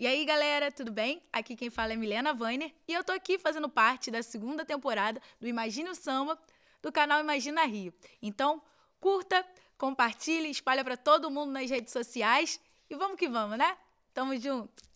E aí, galera, tudo bem? Aqui quem fala é Millena Wainer e eu tô aqui fazendo parte da segunda temporada do Imagine um Samba do canal Imagina Rio. Então, curta, compartilhe, espalha para todo mundo nas redes sociais e vamos que vamos, né? Tamo junto!